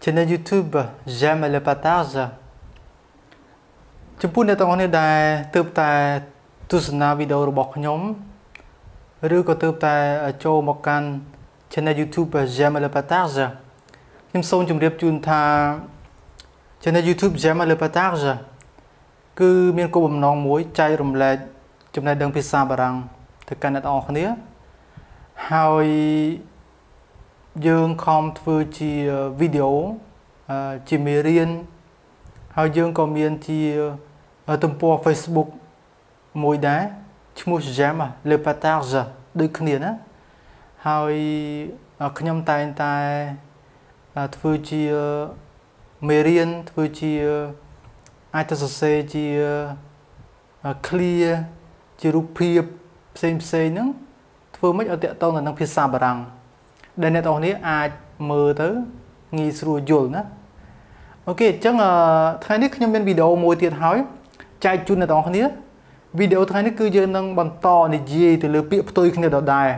Channel YouTube, j'aime et le partage. Chúc mừng các bạn đã theo dõi video của bọn nhóm. Rồi có theo dõi cho một kênh channel YouTube j'aime et le partage. Nhóm sau chúng đẹp chun tha channel YouTube j'aime et le partage. Cứ miền cô bầm nòng muối chay rầm lệ chúng này đang pizza bà rằng thực cảnh đặt ở khné. Hai dương không thưa chi video chỉ mới riêng hay dương comment chi tầm po Facebook mỗi đá chúng muốn dám mà le partage được khné nữa hay nhóm tay thưa chi mới riêng thưa chi ai ta sẽ chi clear chi rụp phìp xem nữa thưa mấy ở tiệm tông là đang pizza bà rằng đây là tàu này ai mơ tới nghi sưu dồn á. Ok, chắc là thay nick nhóm bên video môi tiền hỏi chạy chút là tàu này video thay nick cứ chơi năng bằng to này gì từ lừa bịp tôi không được đào đài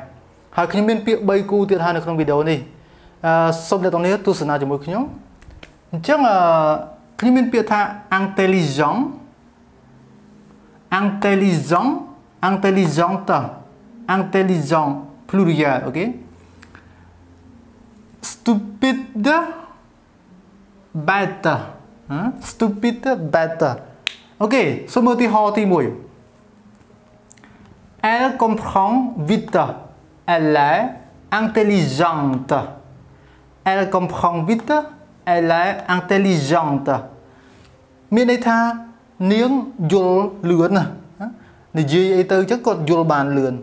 hỏi nhóm bên bịp bay cu tiền hai được trong video này xong là tàu này tôi sẽ nói cho mọi người nhóm chắc là nhóm bên bịp tha intelligent pluriel. Ok, stupide bête. Ok, số mơ thì ho thì mùi. Elle comprend vite. Elle est intelligente. Elle comprend vite. Elle est intelligente. Mình đây tha niếng dùl lươn à. Này gì ấy tớ chắc còn dùl bàn lươn.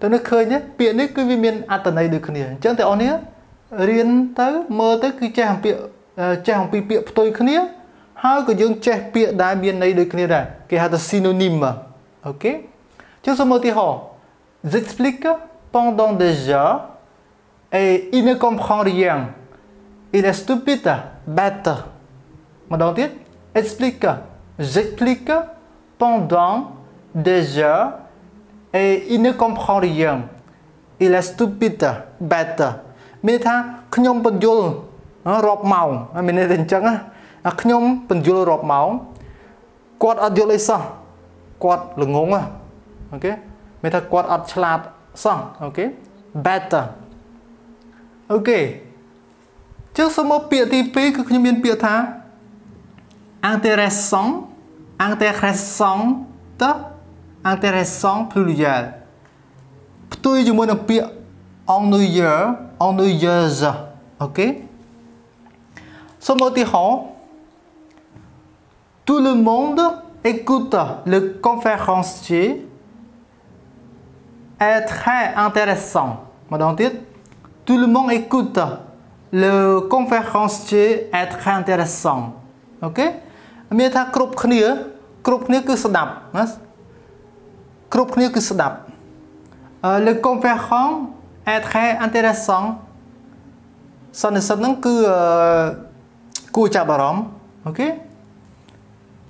tao nhớ khơi nhé, việc đấy cứ viên ăn tuần này được khỉ, chắc tao nhớ riêng tới mơ tới cứ chơi hàng việc chè hồng pi pịa tôi khné hai cái dương chè pịa đá biên này được khné này cái hạt synonym mà. Ok, trước số một thì họ explique pendant des heures et il ne comprend rien, il est stupide bête. Mà đầu tiên explique pendant des heures et il ne comprend rien, il est stupide bête. Mình tha khnyom bận dồn rộp màu, mình nên đến chẳng á nhóm bình dụ rộp màu quạt ở dụ lấy xong quạt là ngốn à. Ok, mình thật quạt ở chlát xong. Ok, better. Ok, trước số mô bịa thì bế cực nhóm biên bịa thá Intéressant pluriel. Tôi dùng môn là bịa ennuyeuse. Ok, số một thì họ tout le monde écoute le conférencier est très intéressant. Mà đầu tiên tout le monde écoute le conférencier est très intéressant. Ok, mình ta group khnia cứ snap le conférencier est très intéressant. Sau này sắp nâng cứ cua chạp bà rõm. Ok,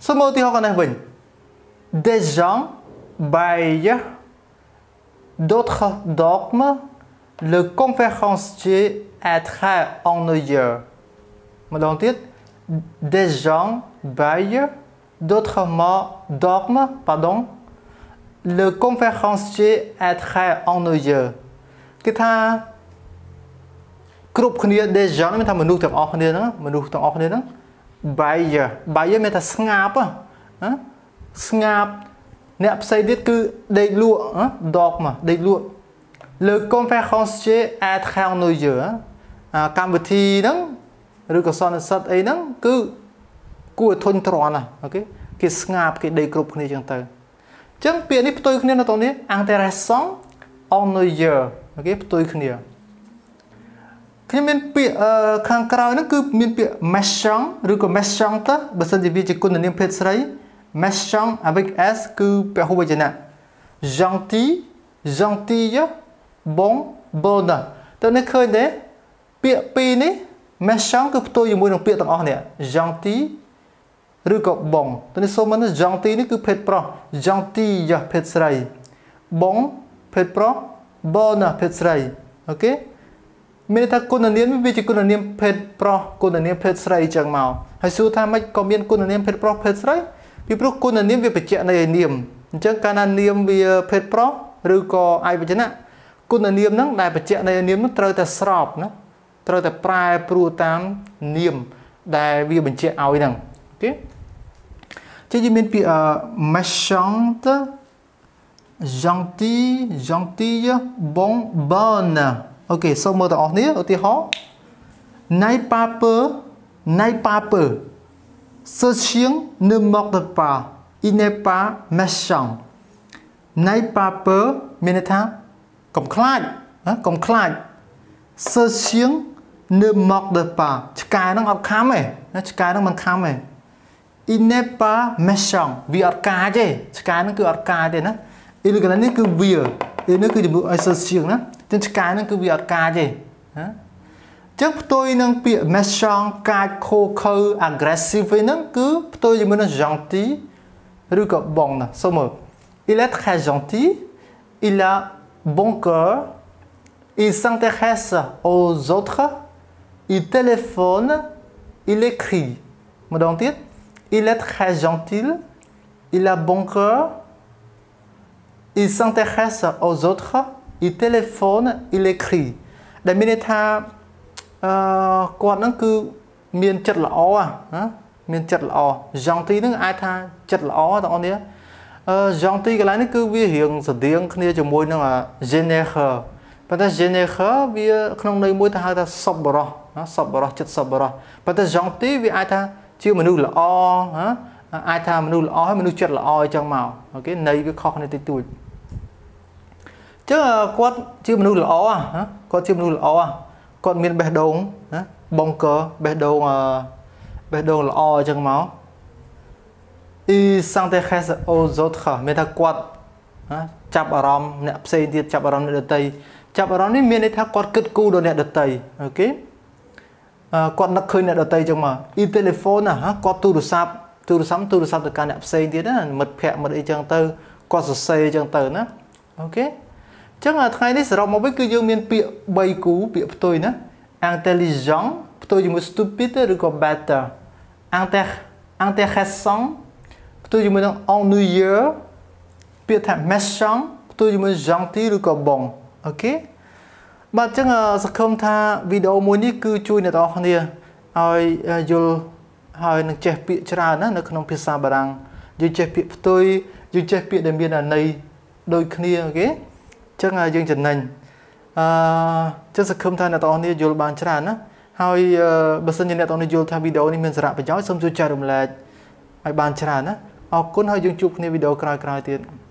số mô thì họ còn đang bình des gens baillent d'autres dorment le conférencier est très ennuyeux. Mà đầu tiết des gens baillent d'autres dorment pardon le conférencier est très ennuyeux. Cái tha group khnia des gens mình thamមនុស្សទាំងអស់គ្នាហ្នឹងbuyer មានថាស្ងាប់ណាស្ងាប់អ្នកផ្សេងទៀតគឺដេកលក់ដកមកដេកលក់ Le conférencier est très ennuyeux កម្មវិធីហ្នឹងឬក៏សន្និសីទអីហ្នឹងគឺគួរធុញទ្រាន់ណាអូខេគេស្ងាប់គេដេកគ្រប់គ្នាចឹងទៅអញ្ចឹងពាក្យនេះផ្ទុយគ្នានៅក្នុងនេះ intéressant ennuyeux អូខេផ្ទុយគ្នា méchant avec S que pérouéjana. Gentil, gentille, bon, bonne. Tandis que des pépines méchant que plutôt y moins de pépines en l'air. Gentil, rugo bon. Tandis que maintenant gentil n'est que pétro, gentille pétrai, bon pétro, bonne pétrai. OK? Mais ta cononième vit cononième pétro, cononième pétrai chang mao. Hay su tham mạch combien cononième pétro pétrai? Vì pro con là niệm về bạch chẹn này niệm, chẳng can là niệm về phết pro, rồi có ai bạch chẹn á, con là niệm nắng đại bạch chẹn này niệm nó trời ta sọp nữa, trời ta prai pru tam niệm đại vì bạch chẹn ao ấy nằng, ok? Chứ gì mình bị méchant, gentil, gentil, bon, bonne, ok? Sau một đoạn này ở tiệt họ, nay paper ce chien ne mord pas, il n'est pas méchant. N'aie pas peur, mais n'est comme claque, comme claque. Ce chien ne mord pas. Il n'est pas méchant. Vì ở cá chứ, cá nó cứ ở cá chứ, nó. Ý cái này cứ vì ở, ý nó cứ chỉ muốn sơ chien đó, trên cá nó cứ vì ở cá chứ. Chắc tôi nâng bị méchant, cay khô khơi, agressive nâng cứ tôi dùng nâng gentil, rồi có bon nè, xong rồi. Il est très gentil, il a bon cœur, il s'intéresse aux autres, il téléphone, il écrit. Một đoạn tiếp. Il est très gentil, il a bon cœur, il s'intéresse aux autres, il téléphone, il écrit. Đại mình ta còn nó cứ miền chật là ó miền chật là ó dòng tí nó ai tha chật là ó đó nhé dòng tí cái lái nó cứ vi hiện sự tiếng kia cho môi nó là generator và ta generator vì không nơi môi ta hay ta sập bờ chật sập bờ và ta dòng tí vì ai tha chưa mà nu là ó ai tha mà nu là ó hay mà nu chật là ó trong màu cái này cái khó này tí tuổi chứ quát chưa mà nu là ó quát chưa mà nu là ó còn miền bè đông bông cờ bè đông là o chẳng máu y sang tây khai ô dốt khở miền thác quạt chắp ở rom nẹp xây tiệt chắp ở rom nẹp đất tây chắp ở rom đi miền này thác quạt cất cù đồ nẹp đất tây ok quạt nặc khơi nẹp đất tây chẳng mà y telephone quạt tu đồ sáp được cả nẹp xây tiệt đó mật phẹ mật y chẳng tơ quạt sờ xây chẳng tơ nữa ok chắc là thay đấy rồi mà với cứ dương miền bịa bay cú bịa tôi nữa intelligent tôi dùng một stupide được gọi better intéressant tôi dùng một ennuyeux bịa thành méchant tôi dùng một gentil được gọi bon ok bạn chắc là không tha video mới đi cứ chui này đó này rồi rồi hỏi được chép bịa ra nữa nó không biết sao bà rằng dùng chép bịa tôi dùng chép bịa để miền là này đôi khi ok chắc là dương trần nành chắc sẽ không thay là tao này vô bàn chả nữa hay bớt sinh nhân là tao này vô tham video này mình sẽ làm phải giỏi xong rồi trả đồng lại ai bàn chả nữa học cuốn hơi dương chụp này video cài tiền